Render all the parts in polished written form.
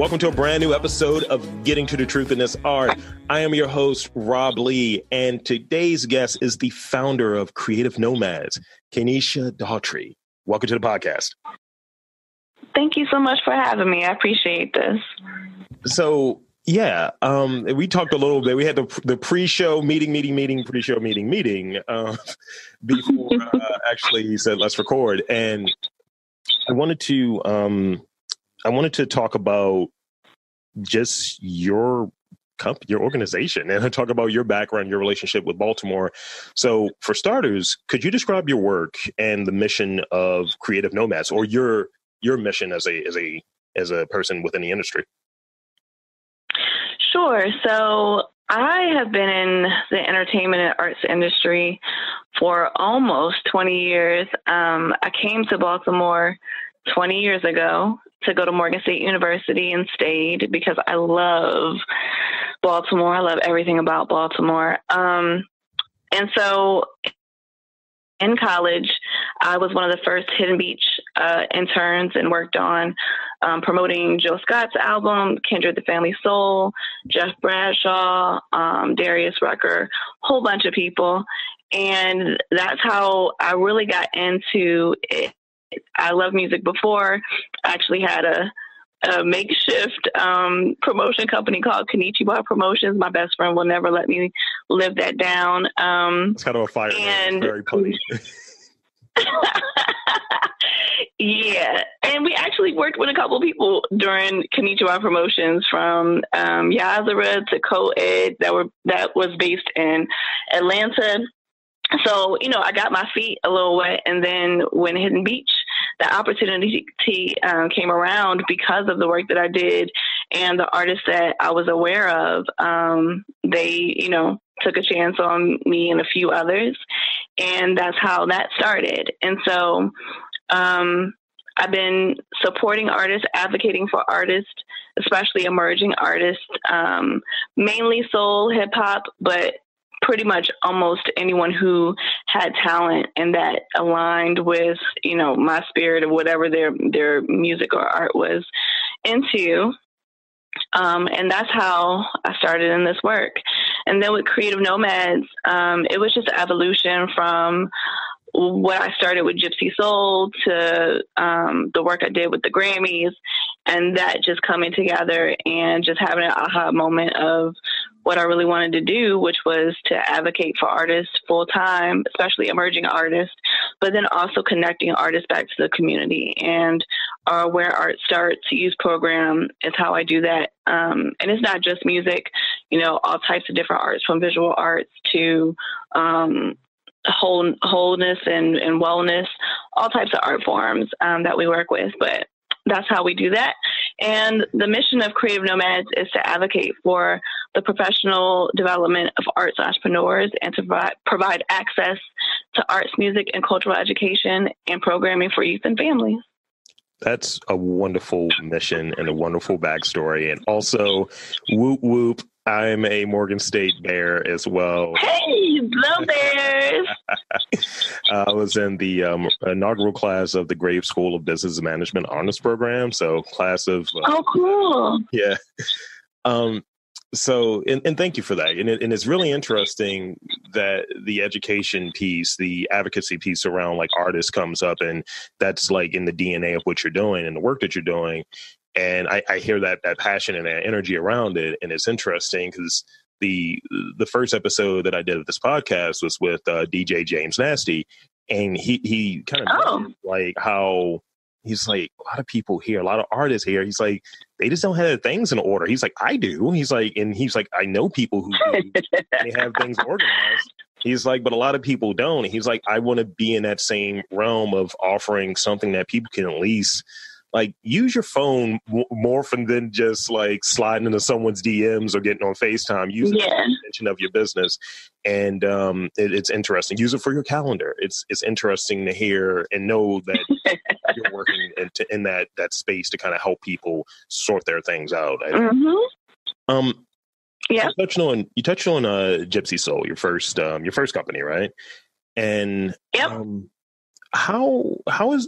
Welcome to a brand new episode of Getting to the Truth in This Art. I am your host, Rob Lee, and today's guest is the founder of Creative Nomads, Kayenecha Daugherty. Welcome to the podcast. Thank you so much for having me. I appreciate this. So, yeah, we talked a little bit. We had the pre-show meeting before actually he said, let's record. And I wanted to talk about just your company, your organization, and talk about your background, your relationship with Baltimore. So for starters, could you describe your work and the mission of Creative Nomads, or your mission as a person within the industry? Sure. So I have been in the entertainment and arts industry for almost 20 years. I came to Baltimore 20 years ago to go to Morgan State University and stayed because I love Baltimore. I love everything about Baltimore. And so in college, I was one of the first Hidden Beach interns and worked on promoting Joe Scott's album, Kindred the Family Soul, Jeff Bradshaw, Darius Rucker, whole bunch of people. And that's how I really got into it. I loved music before. I actually had a makeshift promotion company called Konnichiwa Promotions. My best friend will never let me live that down. It's kind of a fire. And very funny. Yeah. And we actually worked with a couple of people during Konnichiwa Promotions, from Yazara to Co Ed that was based in Atlanta. So, you know, I got my feet a little wet. And then when Hidden Beach, the opportunity came around because of the work that I did and the artists that I was aware of, they, you know, took a chance on me and a few others. And that's how that started. And so I've been supporting artists, advocating for artists, especially emerging artists, mainly soul, hip hop, but pretty much almost anyone who had talent and that aligned with, you know, my spirit of whatever their music or art was into. And that's how I started in this work. And then with Creative Nomads, it was just an evolution from what I started with Gypsy Soul to the work I did with the Grammys, and that just coming together and just having an aha moment of what I really wanted to do, which was to advocate for artists full time, especially emerging artists, but then also connecting artists back to the community. And our Where Art Starts Use program is how I do that. And it's not just music, you know, all types of different arts, from visual arts to wholeness and wellness, all types of art forms that we work with. But that's how we do that. And the mission of Creative Nomads is to advocate for the professional development of arts entrepreneurs and to provide access to arts, music, and cultural education and programming for youth and families. That's a wonderful mission and a wonderful backstory. And also, whoop, whoop, I'm a Morgan State Bear as well. Hey, Blue Bears! I was in the inaugural class of the Graves School of Business Management Honors Program. So class of... oh, cool. Yeah. So, and thank you for that. And it's really interesting that the education piece, the advocacy piece around like artists comes up, and that's like in the DNA of what you're doing and the work that you're doing. And I hear that passion and that energy around it. And it's interesting because the first episode that I did of this podcast was with DJ James Nasty. And he kind of mentioned, like, how he's like, a lot of people here, a lot of artists here, he's like, they just don't have things in order. He's like, I do. He's like, and he's like, I know people who do, and they have things organized. He's like, but a lot of people don't. And he's like, I want to be in that same realm of offering something that people can at least... like, use your phone more than just like sliding into someone's DMs or getting on FaceTime. Use it for the extension of your business. And it's interesting. Use it for your calendar. It's interesting to hear and know that you're working in that space to kind of help people sort their things out. Mm-hmm. Yeah. You touched on Gypsy Soul, your first company, right? And yep.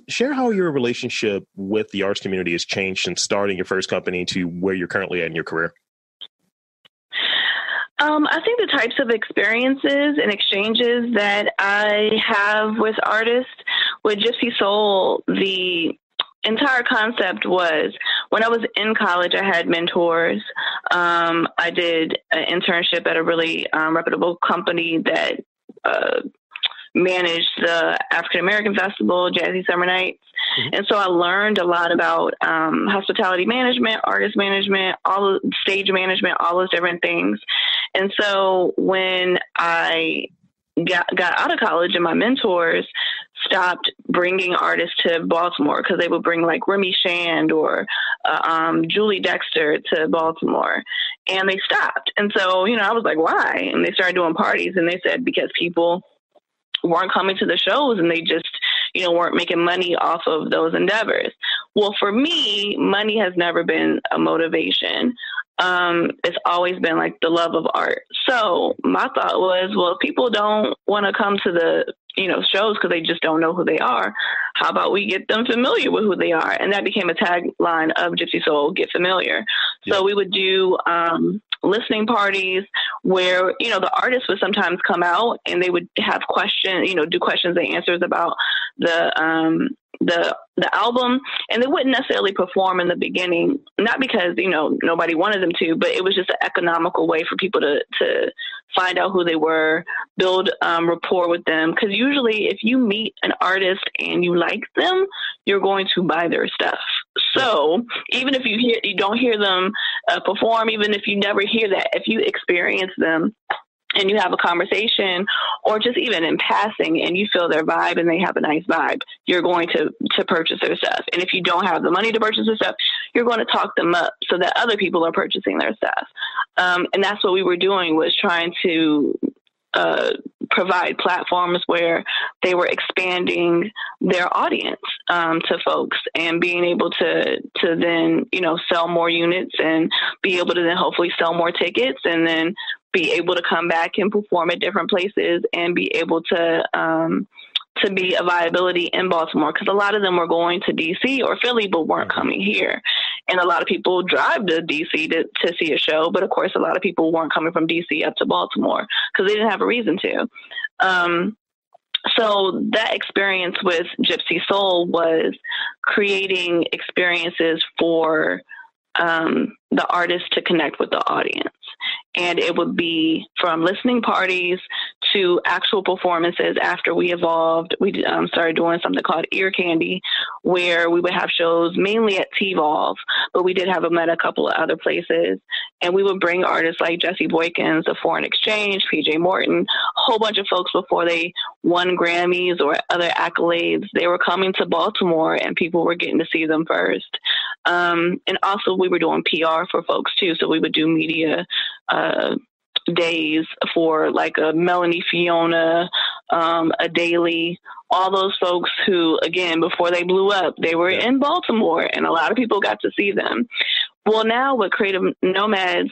Share how your relationship with the arts community has changed since starting your first company to where you're currently at in your career. I think the types of experiences and exchanges that I have with artists, with Gypsy Soul, the entire concept was when I was in college, I had mentors. I did an internship at a really reputable company that managed the African American Festival, Jazzy Summer Nights. Mm-hmm. And so I learned a lot about hospitality management, artist management, all stage management, all those different things. And so when I got out of college and my mentors stopped bringing artists to Baltimore, because they would bring like Remy Shand or Julie Dexter to Baltimore, and they stopped. And so, you know, I was like, why? And they started doing parties, and they said because people weren't coming to the shows and they just, you know, weren't making money off of those endeavors. Well, for me, money has never been a motivation. It's always been like the love of art. So my thought was, well, if people don't want to come to the, you know, shows because they just don't know who they are, how about we get them familiar with who they are? And that became a tagline of Gypsy Soul, get familiar. Yeah. So we would do listening parties where, you know, the artists would sometimes come out and they would have questions, you know, do questions and answers about the album, and they wouldn't necessarily perform in the beginning, not because, you know, nobody wanted them to, but it was just an economical way for people to find out who they were, build rapport with them. Because usually if you meet an artist and you like them, you're going to buy their stuff. So even if you don't hear them perform, even if you never hear that, if you experience them and you have a conversation, or just even in passing, and you feel their vibe and they have a nice vibe, you're going to purchase their stuff. And if you don't have the money to purchase their stuff, you're going to talk them up so that other people are purchasing their stuff. And that's what we were doing, was trying to provide platforms where they were expanding their audience to folks, and being able to then, you know, sell more units and be able to then hopefully sell more tickets, and then be able to come back and perform at different places and be able to be a viability in Baltimore, because a lot of them were going to DC or Philly but weren't coming here. And a lot of people drive to DC to see a show, but of course a lot of people weren't coming from DC up to Baltimore because they didn't have a reason to. So that experience with Gypsy Soul was creating experiences for the artist to connect with the audience. And it would be from listening parties to actual performances. After we evolved, we started doing something called Ear Candy, where we would have shows mainly at T-Volve, but we did have them at a couple of other places. And we would bring artists like Jesse Boykins, The Foreign Exchange, PJ Morton, a whole bunch of folks before they won Grammys or other accolades. They were coming to Baltimore and people were getting to see them first. And also we were doing PR for folks too. So we would do media days for like a Melanie Fiona, a Daily, all those folks who, again, before they blew up, they were in Baltimore and a lot of people got to see them. Well, now with Creative Nomads,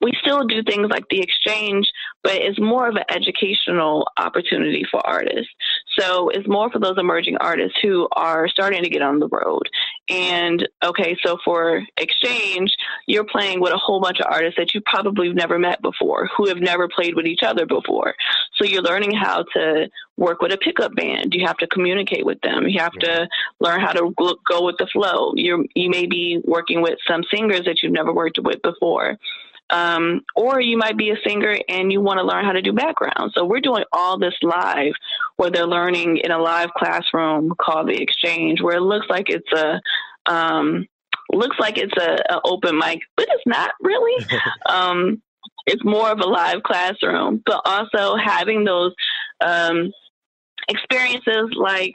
we still do things like the exchange, but it's more of an educational opportunity for artists. So it's more for those emerging artists who are starting to get on the road. And okay, so for exchange, you're playing with a whole bunch of artists that you probably have never met before, who have never played with each other before. So you're learning how to work with a pickup band. You have to communicate with them. You have to learn how to go with the flow. You may be working with some singers that you've never worked with before. Or you might be a singer and you want to learn how to do background. So we're doing all this live, where they're learning in a live classroom called The Exchange, where it looks like it's a open mic, but it's not really. It's more of a live classroom, but also having those experiences like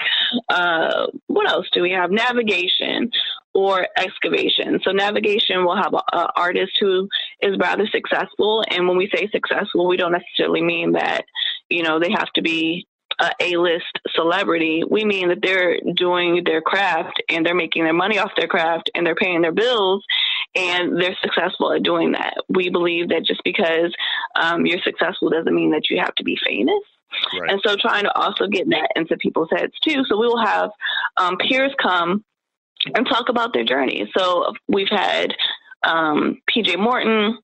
what else do we have? Navigation or excavation. So navigation will have an artist who is rather successful. And when we say successful, we don't necessarily mean that, you know, they have to be an A-list celebrity. We mean that they're doing their craft and they're making their money off their craft and they're paying their bills and they're successful at doing that. We believe that just because you're successful doesn't mean that you have to be famous. Right. And so trying to also get that into people's heads too. So we will have peers come and talk about their journey. So we've had PJ Morton,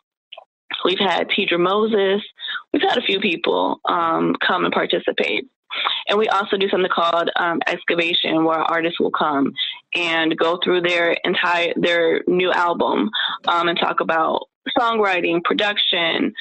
we've had Tidra Moses, we've had a few people come and participate. And we also do something called excavation, where artists will come and go through their new album and talk about songwriting, production,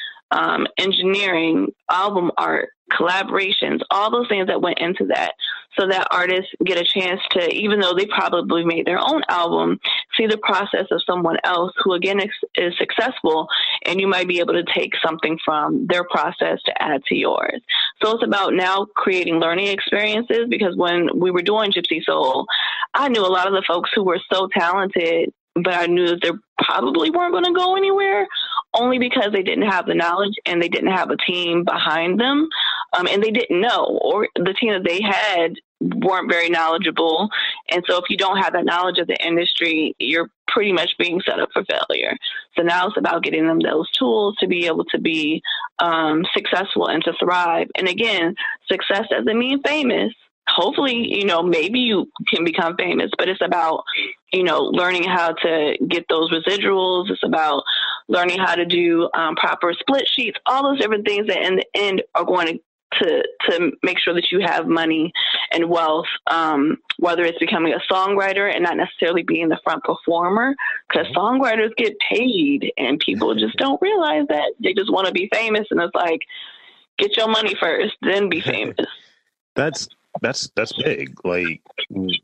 engineering, album art, collaborations, all those things that went into that, so that artists get a chance to, even though they probably made their own album, see the process of someone else who again is successful, and you might be able to take something from their process to add to yours. So it's about now creating learning experiences, because when we were doing Gypsy Soul, I knew a lot of the folks who were so talented, but I knew that they probably weren't going to go anywhere, only because they didn't have the knowledge and they didn't have a team behind them. And they didn't know, or the team that they had weren't very knowledgeable. And so if you don't have that knowledge of the industry, you're pretty much being set up for failure. So now it's about getting them those tools to be able to be successful and to thrive. And again, success doesn't mean famous. Hopefully, you know, maybe you can become famous, but it's about, you know, learning how to get those residuals. It's about learning how to do proper split sheets, all those different things that in the end are going to make sure that you have money and wealth, whether it's becoming a songwriter and not necessarily being the front performer, because songwriters get paid and people just don't realize that. They just want to be famous. And it's like, get your money first, then be famous. That's big. Like,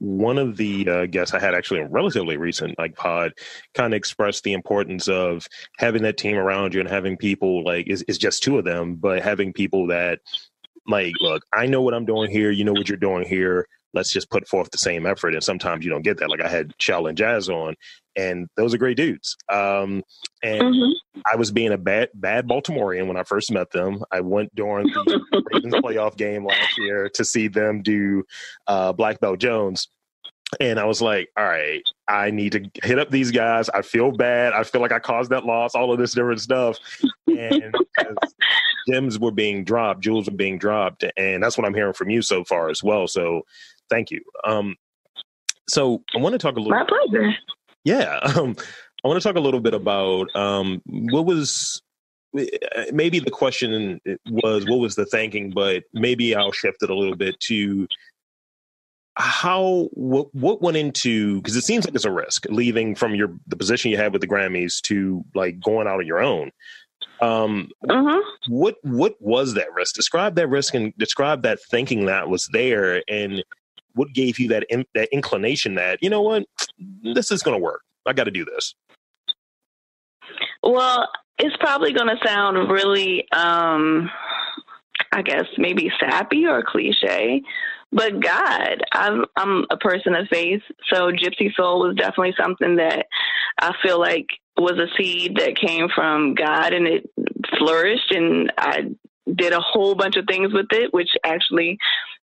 one of the guests I had actually in relatively recent pod kind of expressed the importance of having that team around you and having people like, it's just two of them, but having people that like, look, I know what I'm doing here. You know what you're doing here. Let's just put forth the same effort. And sometimes you don't get that. Like, I had Shaolin Jazz on, and those are great dudes. And I was being a bad Baltimorean when I first met them. I went during the Ravens playoff game last year to see them do Black Belt Jones. And I was like, all right, I need to hit up these guys. I feel bad. I feel like I caused that loss, all of this different stuff. And gems were being dropped, jewels were being dropped. And that's what I'm hearing from you so far as well. So thank you. So I want to talk a little bit. My pleasure. Yeah. I want to talk a little bit about maybe the question was, what was the thinking? But maybe I'll shift it a little bit to what went into, because it seems like it's a risk leaving from the position you had with the Grammys to like going out on your own. What was that risk? Describe that risk and describe that thinking that was there, and what gave you that inclination that, you know what, this is going to work. I got to do this. Well, it's probably going to sound really, I guess maybe sappy or cliche, but God, I'm a person of faith. So Gypsy Soul was definitely something that I feel like was a seed that came from God, and it flourished, and I did a whole bunch of things with it, which actually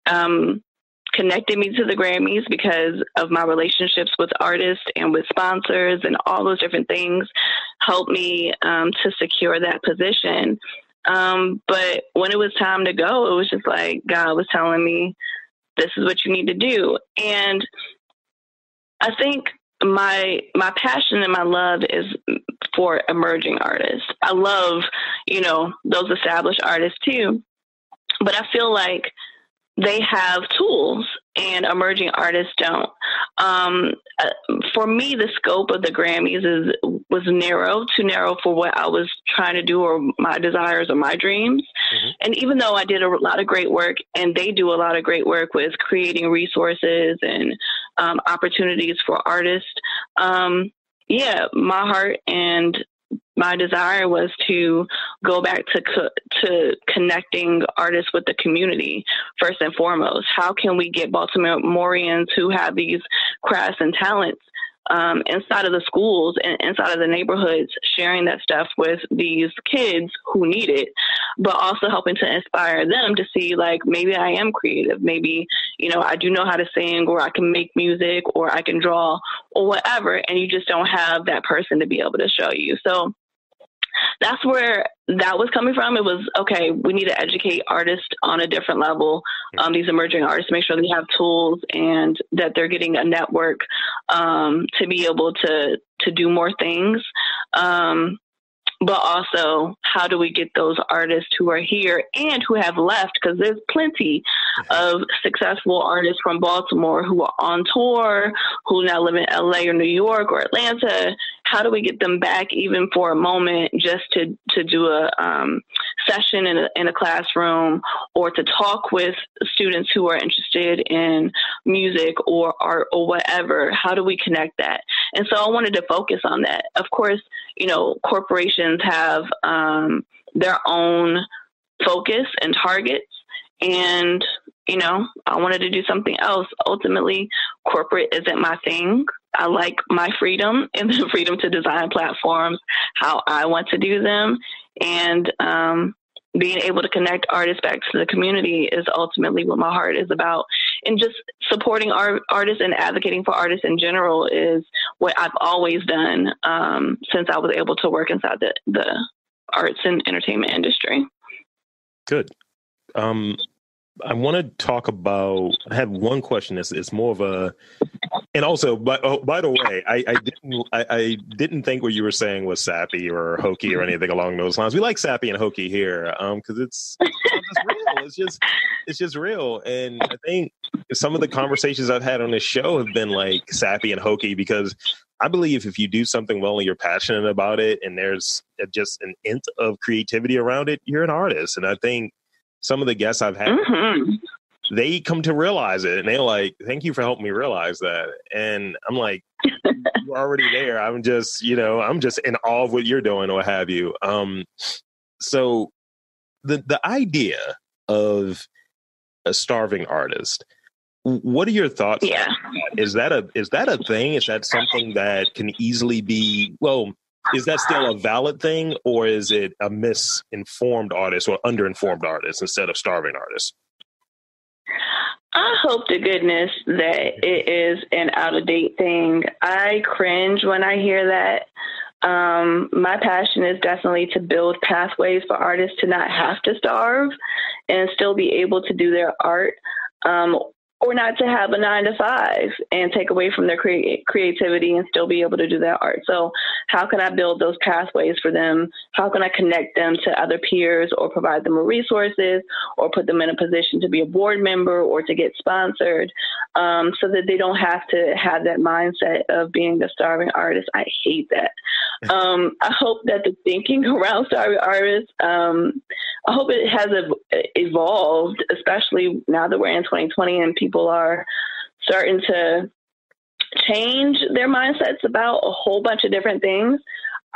connected me to the Grammys because of my relationships with artists and with sponsors, and all those different things helped me to secure that position. But when it was time to go, it was just like God was telling me, this is what you need to do. And I think my passion and my love is for emerging artists. I love, you know, those established artists too, but I feel like they have tools and emerging artists don't. For me, the scope of the Grammys was narrow, too narrow for what I was trying to do or my desires or my dreams. And even though I did a lot of great work, and they do a lot of great work with creating resources and opportunities for artists, my heart and my desire was to go back to connecting artists with the community first and foremost. How can we get Baltimoreans who have these crafts and talents inside of the schools and inside of the neighborhoods, sharing that stuff with these kids who need it, but also helping to inspire them to see, like, maybe I am creative. Maybe, you know, I do know how to sing, or I can make music, or I can draw, or whatever. And you just don't have that person to be able to show you. So that's where that was coming from. It was, okay, we need to educate artists on a different level, these emerging artists, make sure they have tools and that they're getting a network to be able to do more things. But also, how do we get those artists who are here and who have left? Because there's plenty of successful artists from Baltimore who are on tour, who now live in LA or New York or Atlanta. How do we get them back even for a moment just to do a session in a classroom, or to talk with students who are interested in music or art or whatever? How do we connect that? And so I wanted to focus on that. Of course, you know, corporations have their own focus and targets, and, you know, I wanted to do something else. Ultimately, corporate isn't my thing. I like my freedom and the freedom to design platforms how I want to do them. And being able to connect artists back to the community is ultimately what my heart is about. And just supporting artists and advocating for artists in general is what I've always done since I was able to work inside the arts and entertainment industry. Good. I want to talk about, I have one question. It's more of a, and also, by the way, I didn't think what you were saying was sappy or hokey or anything along those lines. We like sappy and hokey here, because it's real. It's just real. And I think some of the conversations I've had on this show have been like sappy and hokey, because I believe if you do something well and you're passionate about it, and there's just an hint of creativity around it, you're an artist. And I think some of the guests I've had, they come to realize it, and they're like, thank you for helping me realize that. And I'm like, you're already there. I'm just, you know, I'm just in awe of what you're doing, or what have you. So the idea of a starving artist, what are your thoughts? Yeah. On that? Is that a thing? Is that something that can easily be, well, is that still a valid thing, or is it a misinformed artist or underinformed artist instead of starving artists? I hope to goodness that it is an out-of-date thing. I cringe when I hear that. My passion is definitely to build pathways for artists to not have to starve and still be able to do their art, or not to have a 9-to-5 and take away from their creativity and still be able to do their art. So how can I build those pathways for them? How can I connect them to other peers, or provide them with resources, or put them in a position to be a board member or to get sponsored, so that they don't have to have that mindset of being the starving artist? I hate that. I hope that the thinking around starving artists, I hope it has evolved, especially now that we're in 2020 and people are starting to change their mindsets about a whole bunch of different things.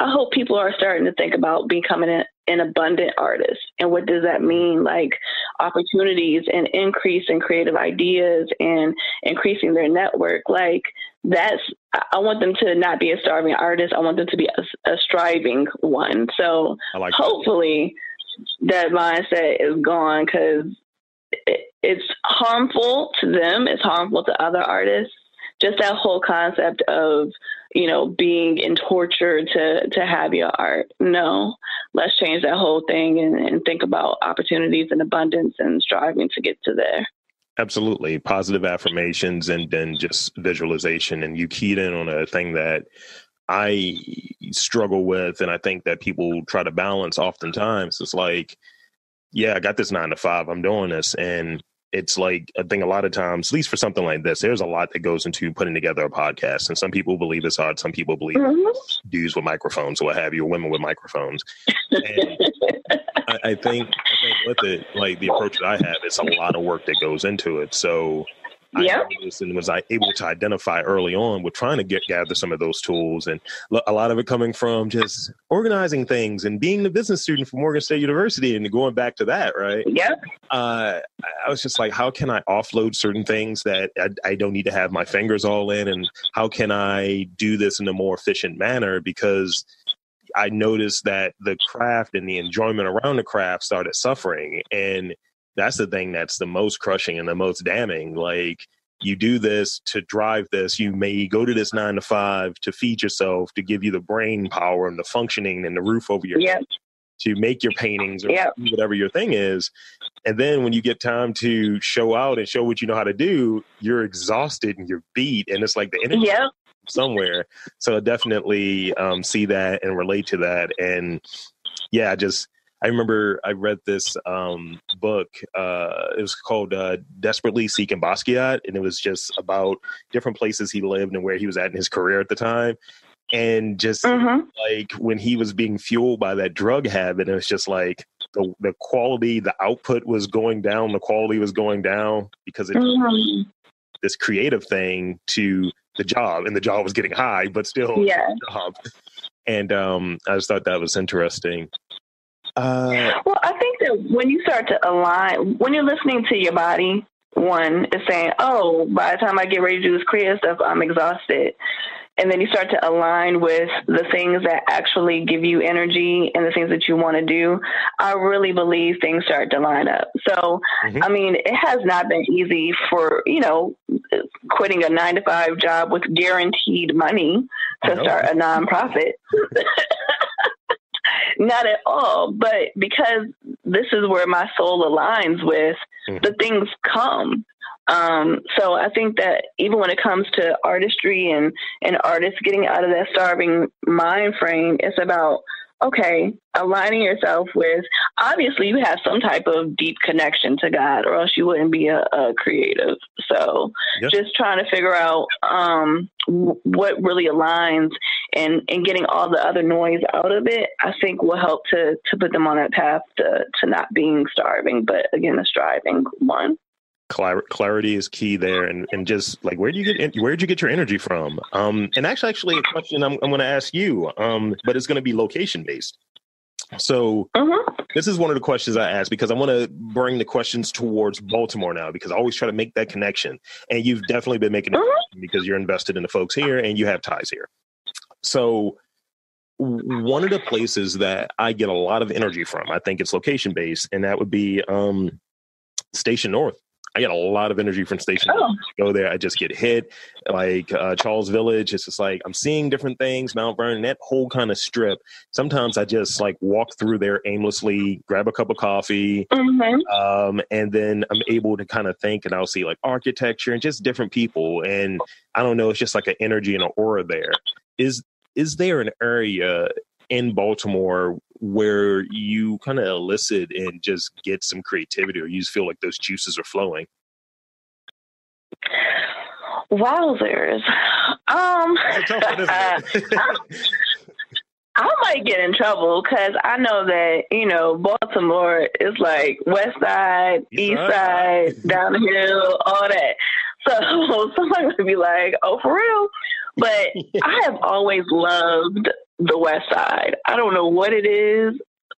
I hope people are starting to think about becoming an abundant artist. And what does that mean? Like opportunities and increase in creative ideas and increasing their network. Like that's, I want them to not be a starving artist. I want them to be a striving one. So like hopefully that mindset is gone, because it's harmful to them. It's harmful to other artists. Just that whole concept of, you know, being in torture to have your art. No, let's change that whole thing and think about opportunities and abundance and striving to get to there. Absolutely. Positive affirmations and then just visualization. And you keyed in on a thing that I struggle with, and I think that people try to balance oftentimes. It's like, yeah, I got this 9-to-5. I'm doing this. And it's like, I think a lot of times, at least for something like this, there's a lot that goes into putting together a podcast. And some people believe it's hard. Some people believe dudes with microphones or what have you, or women with microphones. And I think with it, like the approach that I have, it's a lot of work that goes into it. So yep. And was I able to identify early on with trying to gather some of those tools, and a lot of it coming from just organizing things and being the business student from Morgan State University and going back to that, right? Yeah. I was just like, how can I offload certain things that I don't need to have my fingers all in, and how can I do this in a more efficient manner? Because I noticed that the craft and the enjoyment around the craft started suffering, and that's the thing that's the most crushing and the most damning. Like you do this to drive this. You may go to this 9 to 5 to feed yourself, to give you the brain power and the functioning and the roof over your head, to make your paintings or whatever your thing is. And then when you get time to show out and show what you know how to do, you're exhausted and you're beat. And it's like the energy somewhere. So I definitely see that and relate to that. And yeah, I remember I read this book. It was called Desperately Seeking Basquiat. And it was just about different places he lived and where he was at in his career at the time. And just like when he was being fueled by that drug habit, it was just like the quality, the output was going down, the quality was going down because it this creative thing to the job, and the job was getting high, but still the job. And I just thought that was interesting. Well, I think that when you start to align, when you're listening to your body, one is saying, oh, by the time I get ready to do this creative stuff, I'm exhausted. And then you start to align with the things that actually give you energy and the things that you want to do. I really believe things start to line up. So, I mean, it has not been easy for, you know, quitting a 9 to 5 job with guaranteed money to start a nonprofit. Not at all. But because this is where my soul aligns with, the things come. So I think that even when it comes to artistry and artists getting out of that starving mind frame, it's about, okay, aligning yourself with, obviously you have some type of deep connection to God or else you wouldn't be a creative. So just trying to figure out what really aligns and getting all the other noise out of it, I think will help to put them on that path to not being starving, but again, a striving one. Clarity is key there, and just like where'd you get your energy from? And actually a question I'm going to ask you, but it's going to be location based. So this is one of the questions I asked because I want to bring the questions towards Baltimore now because I always try to make that connection, and you've definitely been making it because you're invested in the folks here and you have ties here. So one of the places that I get a lot of energy from, I think it's location based, and that would be Station North. I get a lot of energy from Station North. Go there, I just get hit. Like Charles Village, it's just like I'm seeing different things, Mount Vernon, that whole kind of strip. Sometimes I just like walk through there aimlessly, grab a cup of coffee, and then I'm able to kind of think, and I'll see like architecture and just different people. And I don't know, it's just like an energy and an aura there. Is there an area in Baltimore where you kind of elicit and just get some creativity, or you just feel like those juices are flowing? Wowzers. That's a tough one, isn't it? I might get in trouble because I know that, you know, Baltimore is like west side, east side, down the hill, all that. So somebody would be like, oh, for real? But I have always loved the West Side. I don't know what it is,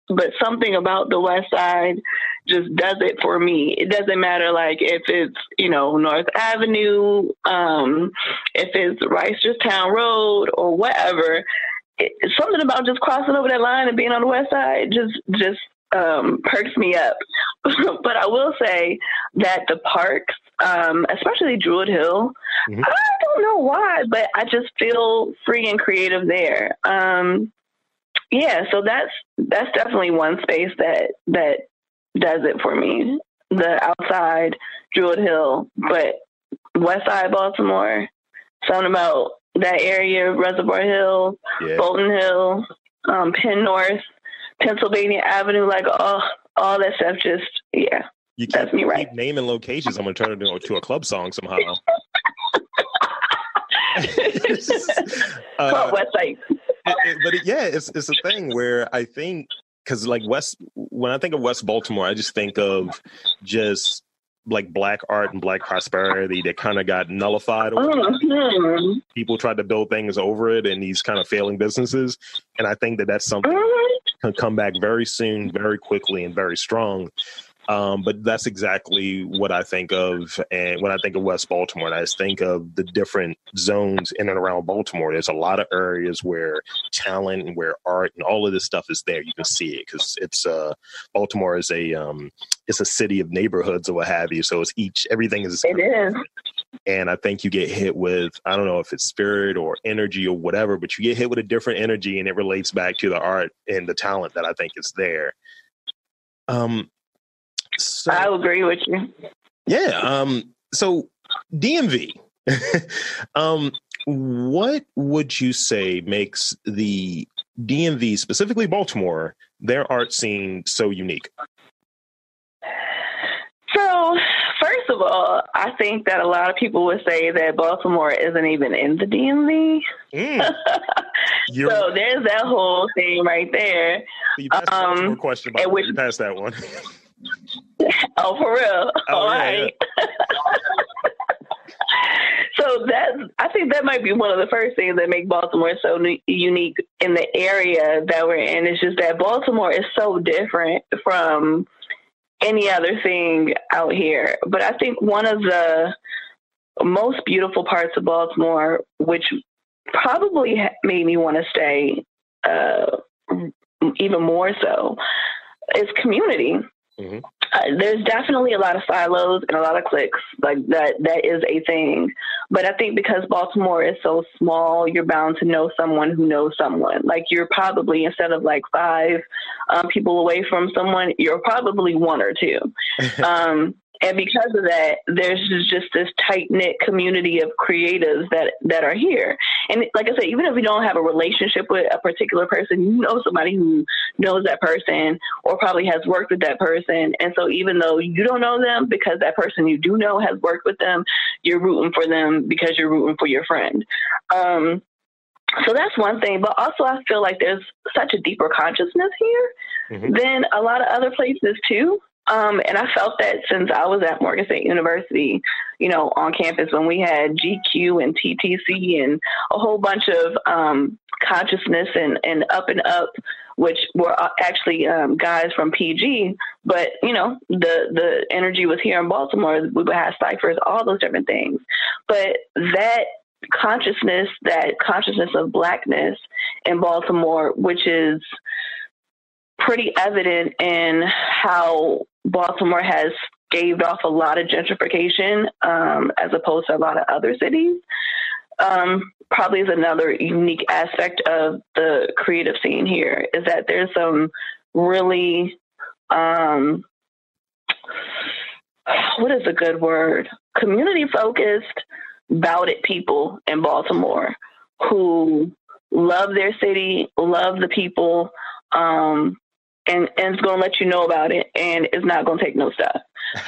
but something about the West Side just does it for me. It doesn't matter, like, if it's, you know, North Avenue, if it's Reisterstown Road or whatever. Something about just crossing over that line and being on the West Side just perks me up. But I will say that the parks, especially Druid Hill, I don't know why, but I just feel free and creative there. So that's definitely one space that does it for me. The outside Druid Hill, but West Side Baltimore, something about that area, Reservoir Hill, Bolton Hill, Penn North, Pennsylvania Avenue, like all that stuff. Just you keep me right. Naming locations. I'm gonna turn it into a club song somehow. Website. It's a thing where I think because like when I think of West Baltimore, I just think of just like Black art and Black prosperity that kind of got nullified. People tried to build things over it and these kind of failing businesses. And I think that's something that can come back very soon, very quickly, and very strong. But that's exactly what I think of. And when I think of West Baltimore, and I just think of the different zones in and around Baltimore, there's a lot of areas where talent and where art and all of this stuff is there. You can see it because it's Baltimore is a city of neighborhoods or what have you. So everything is. It is. And I think you get hit with, I don't know if it's spirit or energy or whatever, but you get hit with a different energy and it relates back to the art and the talent that I think is there. So, I'll agree with you. Yeah. So DMV, what would you say makes the DMV, specifically Baltimore, their art scene so unique? So, first of all, I think that a lot of people would say that Baltimore isn't even in the DMV. So there's that whole thing right there. You passed the question about you passed that one. Oh, for real? Oh, all right. Yeah. So I think that might be one of the first things that make Baltimore so unique in the area that we're in. It's just that Baltimore is so different from any other thing out here. But I think one of the most beautiful parts of Baltimore, which probably made me want to stay even more so, is community. Mm-hmm. There's definitely a lot of silos and a lot of cliques. Like that is a thing. But I think because Baltimore is so small, you're bound to know someone who knows someone. Like you're probably, instead of like five people away from someone, you're probably one or two. And because of that, there's just this tight-knit community of creatives that are here. And like I said, even if you don't have a relationship with a particular person, you know somebody who knows that person or probably has worked with that person. And so even though you don't know them, because that person you do know has worked with them, you're rooting for them because you're rooting for your friend. So that's one thing. But also I feel like there's such a deeper consciousness here than a lot of other places too. And I felt that since I was at Morgan State University, you know, on campus when we had GQ and TTC and a whole bunch of consciousness and Up and Up, which were actually guys from PG. But, you know, the energy was here in Baltimore. We would have ciphers, all those different things. But that consciousness of Blackness in Baltimore, which is pretty evident in how Baltimore has staved off a lot of gentrification as opposed to a lot of other cities, probably is another unique aspect of the creative scene here, is that there's some really, what is a good word? Community-focused, about it people in Baltimore who love their city, love the people, and it's going to let you know about it, and it's not going to take no stuff.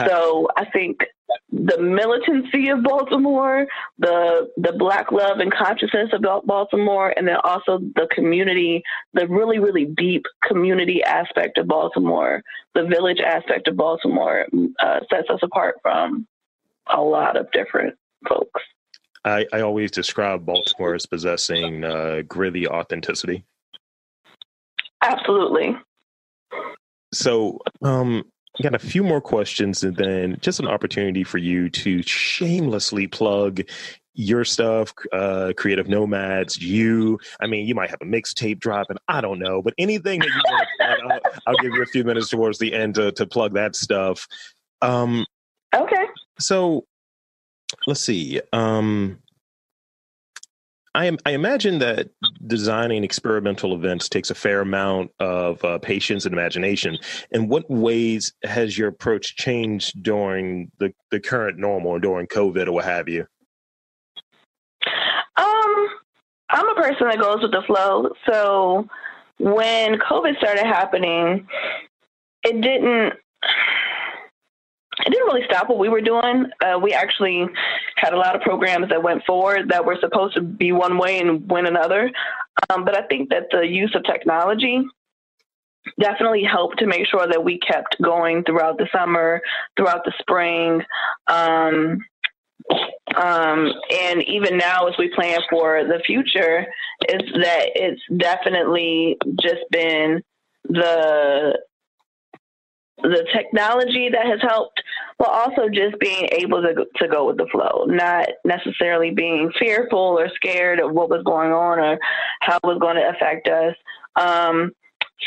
So I think the militancy of Baltimore, the Black love and consciousness about Baltimore, and then also the community, the really, really deep community aspect of Baltimore, the village aspect of Baltimore sets us apart from a lot of different folks. I always describe Baltimore as possessing gritty authenticity. Absolutely. So I got a few more questions and then just an opportunity for you to shamelessly plug your stuff, Creative Nomads, you might have a mixtape dropping, I don't know, but anything that you want to plug, I'll give you a few minutes towards the end to plug that stuff. Okay. So let's see. I imagine that designing experimental events takes a fair amount of patience and imagination. In what ways has your approach changed during the current normal, during COVID or what have you? I'm a person that goes with the flow. So when COVID started happening, it didn't really stop what we were doing. We actually had a lot of programs that went forward that were supposed to be one way and went another. But I think that the use of technology definitely helped to make sure that we kept going throughout the summer, throughout the spring. And even now as we plan for the future, it's definitely just been the technology that has helped, but also just being able to go with the flow, not necessarily being fearful or scared of what was going on or how it was going to affect us.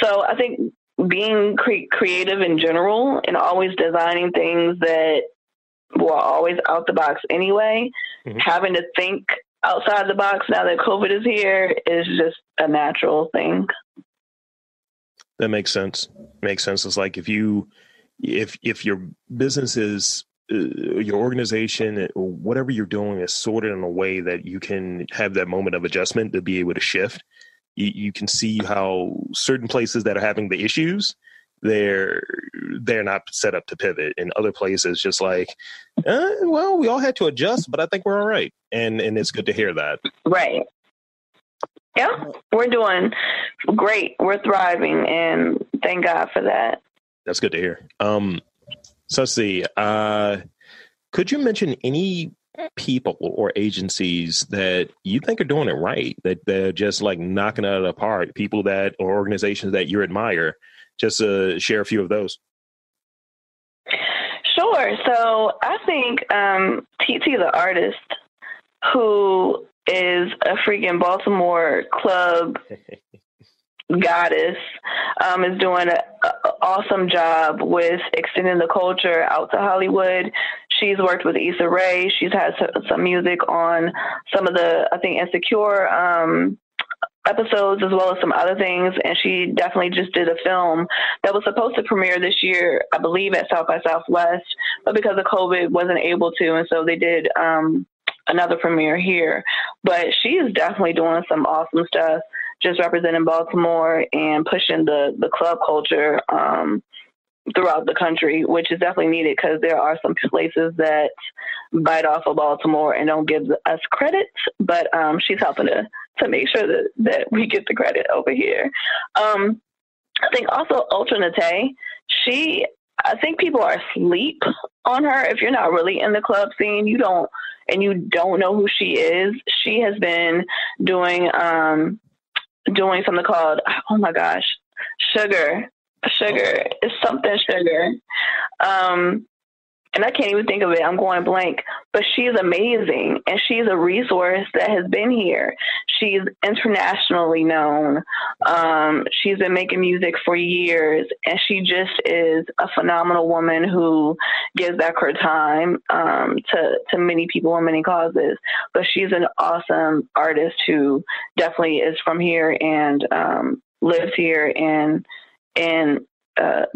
So I think being creative in general and always designing things that who are always out the box anyway, having to think outside the box now that COVID is here is just a natural thing. That makes sense. Makes sense. It's like if your business is your organization, whatever you're doing is sorted in a way that you can have that moment of adjustment to be able to shift. You can see how certain places that are having the issues, they're not set up to pivot, and other places just like, well, we all had to adjust, but I think we're all right. And it's good to hear that. Right. Yeah, we're doing great. We're thriving, and thank God for that. That's good to hear. So let's see. Could you mention any people or agencies that you think are doing it right, that they're just like knocking it out of the park, people that or organizations that you admire? Just share a few of those. Sure. So I think TT the artist, who is a freaking Baltimore club goddess, is doing an awesome job with extending the culture out to Hollywood. She's worked with Issa Rae. She's had some music on some of the, I think, Insecure episodes, as well as some other things. And she definitely just did a film that was supposed to premiere this year, I believe, at South by Southwest, but because of COVID wasn't able to. And so they did another premiere here, but she is definitely doing some awesome stuff, just representing Baltimore and pushing the club culture throughout the country, which is definitely needed, because there are some places that bite off of Baltimore and don't give us credit, but she's helping to make sure that we get the credit over here. I think also Ultra Nate, I think people are asleep on her. If you're not really in the club scene, you don't know who she is. She has been doing something called, oh my gosh, Sugar. It's something Sugar. And I can't even think of it. I'm going blank. But she's amazing, and she's a resource that has been here. She's internationally known. She's been making music for years, and she just is a phenomenal woman who gives back her time to many people and many causes. But she's an awesome artist who definitely is from here and lives here, and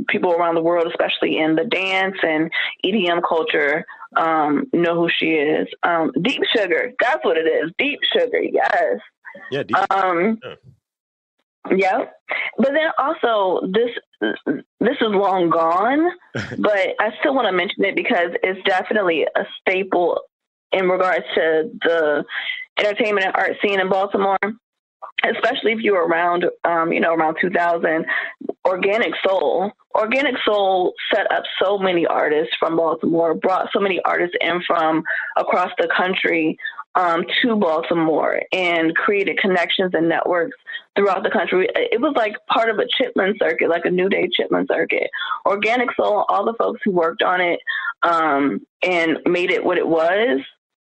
people around the world, especially in the dance and EDM culture, know who she is. Deep Sugar, that's what it is. Deep Sugar, yes. Yeah, Deep Sugar. Yeah. But then also, this is long gone, but I still want to mention it because it's definitely a staple in regards to the entertainment and art scene in Baltimore, especially if you were around, around 2000, Organic Soul. Organic Soul set up so many artists from Baltimore, brought so many artists in from across the country to Baltimore, and created connections and networks throughout the country. It was like part of a Chitlin circuit, like a New Day Chitlin circuit. Organic Soul, all the folks who worked on it and made it what it was,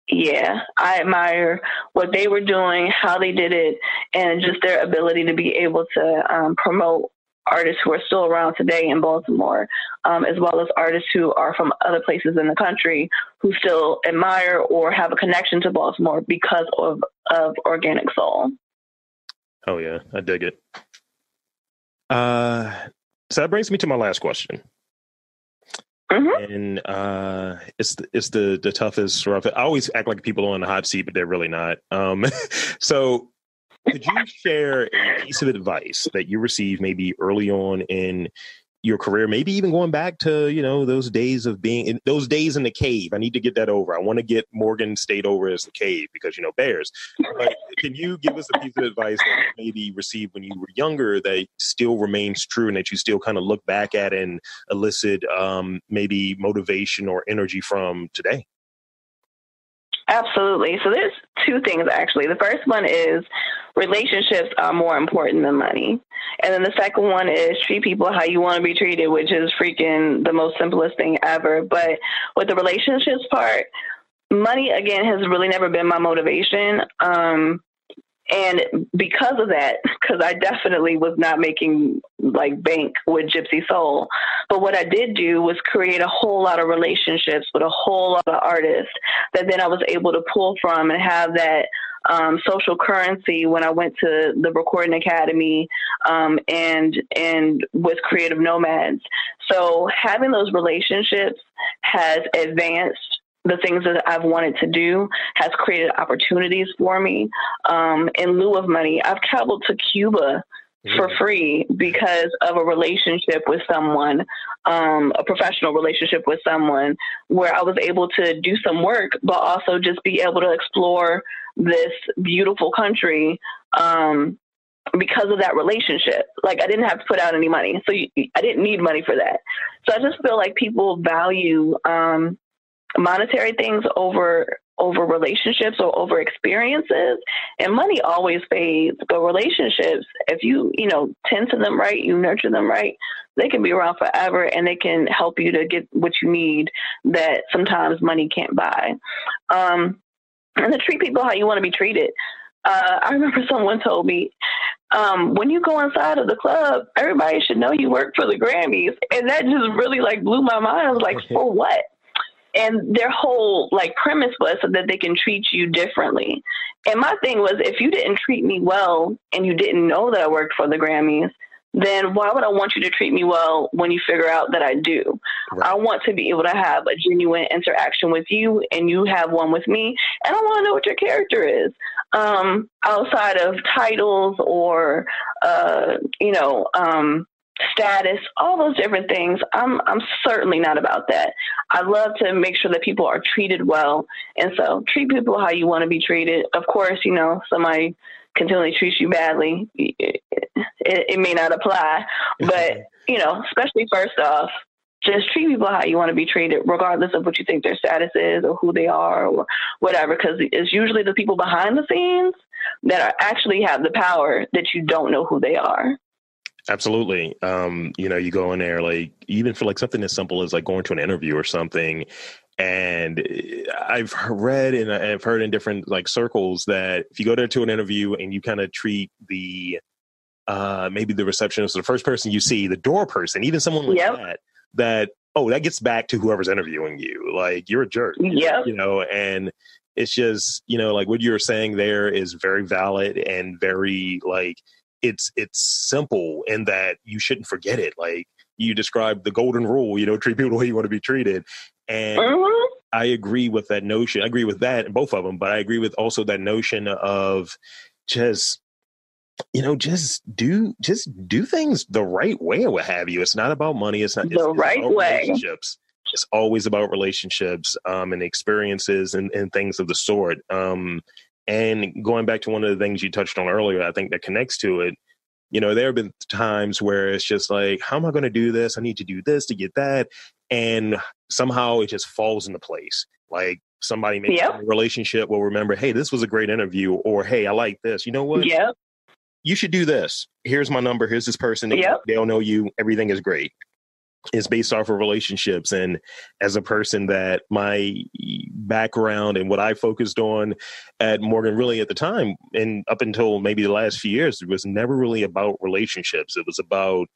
yeah, I admire what they were doing, how they did it, and just their ability to be able to promote artists who are still around today in Baltimore, as well as artists who are from other places in the country who still admire or have a connection to Baltimore because of Organic Soul. Oh, yeah, I dig it. So that brings me to my last question. Mm-hmm. And it's the toughest. Rough. I always act like people are on the hot seat, but they're really not. So could you share a piece of advice that you received maybe early on in your career, maybe even going back to, those days of being in those days in the cave? I need to get that over. I want to get Morgan State over as the cave because, bears. But can you give us a piece of advice that you maybe received when you were younger that still remains true and that you still kind of look back at and elicit maybe motivation or energy from today? Absolutely. So there's two things, actually. The first one is relationships are more important than money. And then the second one is treat people how you want to be treated, which is freaking the most simplest thing ever. But with the relationships part, money, again, has really never been my motivation. And because of that, because I definitely was not making like bank with Gypsy Soul. But what I did do was create a whole lot of relationships with a whole lot of artists that then I was able to pull from and have that social currency when I went to the Recording Academy and with Creative Nomads. So having those relationships has advanced the things that I've wanted to do, has created opportunities for me. In lieu of money, I've traveled to Cuba for free because of a relationship with someone, a professional relationship with someone, where I was able to do some work, but also just be able to explore this beautiful country because of that relationship. Like, I didn't have to put out any money. So I didn't need money for that. So I just feel like people value monetary things over relationships or over experiences, and money always fades. But relationships, if you tend to them right, you nurture them right, they can be around forever, and they can help you to get what you need that sometimes money can't buy. And to treat people how you want to be treated. I remember someone told me, when you go inside of the club, everybody should know you work for the Grammys, and that just really like blew my mind. I was like, for what? And their whole like premise was so that they can treat you differently. And my thing was, if you didn't treat me well and you didn't know that I worked for the Grammys, then why would I want you to treat me well when you figure out that I do? Right. I want to be able to have a genuine interaction with you, and you have one with me. And I want to know what your character is outside of titles or, status, all those different things. I'm certainly not about that. I love to make sure that people are treated well. And so treat people how you want to be treated. Of course, somebody continually treats you badly. It may not apply, but especially first off, just treat people how you want to be treated, regardless of what you think their status is or who they are or whatever, because it's usually the people behind the scenes that actually have the power that you don't know who they are. Absolutely. You go in there, like, even for like something as simple as like going to an interview or something. And I've read and I've heard in different like circles that if you go there to an interview and you kind of treat the maybe the receptionist or the first person you see, the door person, even someone like that gets back to whoever's interviewing you. Like, you're a jerk. Yeah. And it's just, like what you're saying there is very valid and very like, it's simple in that you shouldn't forget it. Like you described the golden rule, treat people the way you want to be treated. And I agree with that notion. I agree with that and both of them, but I agree with also that notion of just, just do things the right way or what have you. It's not about money. It's not the right way. Relationships. It's always about relationships, and experiences and things of the sort. And going back to one of the things you touched on earlier, I think that connects to it. There have been times where it's just like, how am I going to do this? I need to do this to get that. And somehow it just falls into place. Like somebody maybe in a relationship will remember, hey, this was a great interview, or hey, I like this. You know what? Yeah. You should do this. Here's my number. Here's this person. They'll know you. Everything is great. It's based off of relationships. And as a person that my background and what I focused on at Morgan really at the time and up until maybe the last few years, it was never really about relationships. It was about,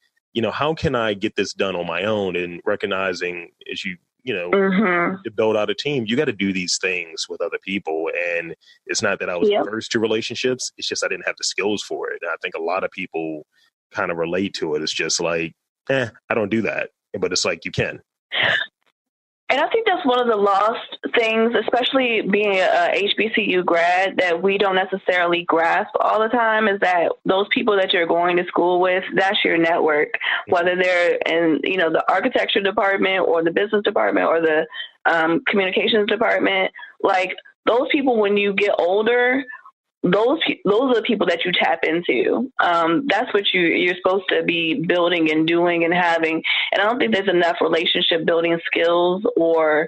how can I get this done on my own, and recognizing as to build out a team, you got to do these things with other people. And it's not that I was averse to relationships. It's just I didn't have the skills for it. And I think a lot of people kind of relate to it. It's just like, I don't do that. But it's like, you can. And I think that's one of the lost things, especially being a HBCU grad, that we don't necessarily grasp all the time, is that those people that you're going to school with, that's your network, whether they're in, the architecture department or the business department or the communications department. Like, those people, when you get older, those are the people that you tap into. That's what you're supposed to be building and doing and having. And I don't think there's enough relationship building skills or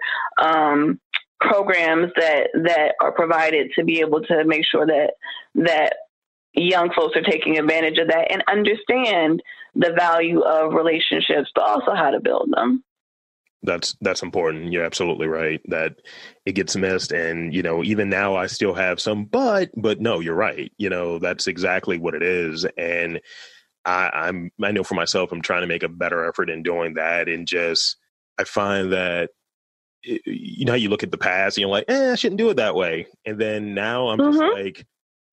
programs that are provided to be able to make sure that young folks are taking advantage of that and understand the value of relationships, but also how to build them. That's important. You're absolutely right that it gets missed. And, you know, even now I still have some, but no, you're right. You know, that's exactly what it is. And I know for myself, I'm trying to make a better effort in doing that. And just, I find that, you know, you look at the past and you're like, I shouldn't do it that way. And then now I'm just like,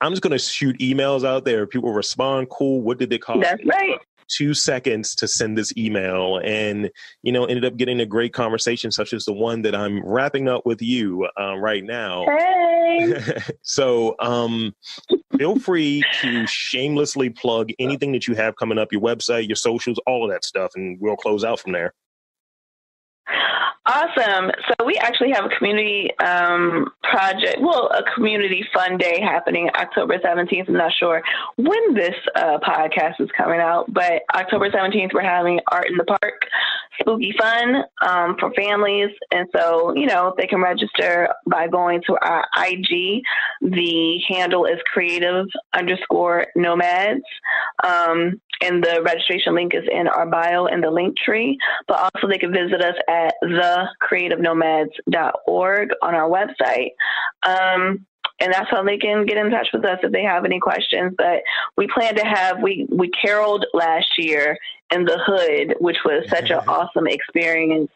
I'm just going to shoot emails out there. People respond. Cool. What did they cost? That's right. 2 seconds to send this email, and, you know, ended up getting a great conversation such as the one that I'm wrapping up with you right now. Hey. So feel free to shamelessly plug anything that you have coming up, your website, your socials, all of that stuff, and we'll close out from there. Awesome. So we actually have a community project, a community fun day happening October 17th. I'm not sure when this podcast is coming out, but October 17th, we're having Art in the Park, spooky fun for families. And so, you know, they can register by going to our IG. The handle is creative_nomads. And the registration link is in our bio in the link tree, but also they can visit us at thecreativenomads.org on our website. And that's how they can get in touch with us if they have any questions. But we plan to have, we caroled last year in the hood, which was such an awesome experience.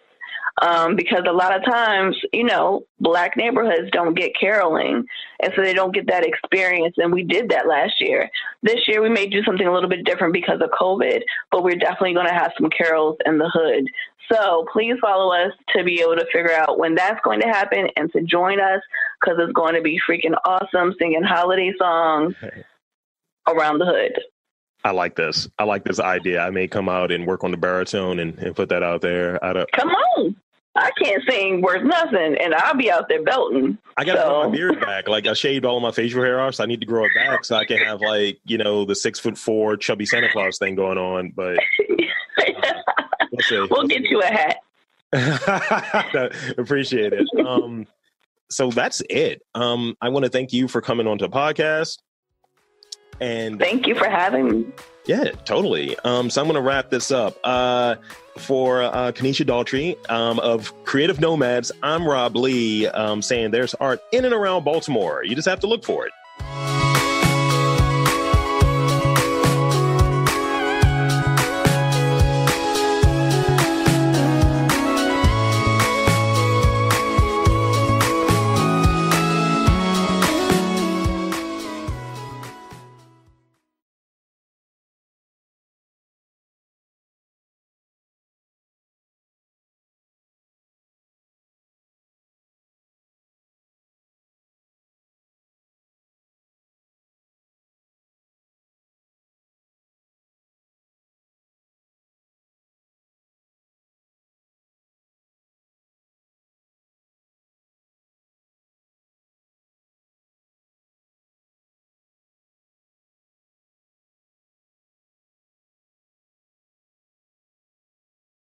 Because a lot of times, you know, Black neighborhoods don't get caroling, and so they don't get that experience. And we did that last year. This year, we may do something a little bit different because of COVID, but we're definitely going to have some carols in the hood. So please follow us to be able to figure out when that's going to happen and to join us, because it's going to be freaking awesome singing holiday songs around the hood. I like this. I like this idea. I may come out and work on the baritone and put that out there. Come on. I can't sing worth nothing, and I'll be out there belting. I got to grow my beard back. Like, I shaved all of my facial hair off, so I need to grow it back so I can have, like, you know, the 6'4" chubby Santa Claus thing going on. But we'll get you a hat. Appreciate it. So that's it. I want to thank you for coming on to the podcast. And thank you for having me. Yeah, totally. So I'm going to wrap this up for Kayenecha Daugherty of Creative Nomads. I'm Rob Lee, saying there's art in and around Baltimore. You just have to look for it.